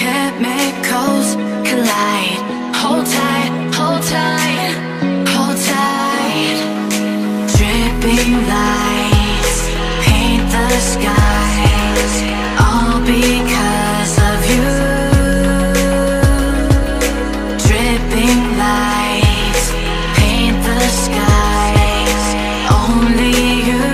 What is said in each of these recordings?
chemicals collide. Hold tight, hold tight. Dripping lights paint the skies, all because of you. Dripping lights paint the skies, only you.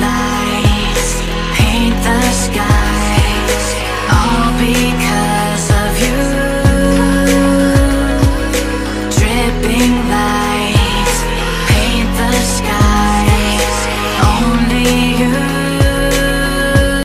Lights paint the skies, all because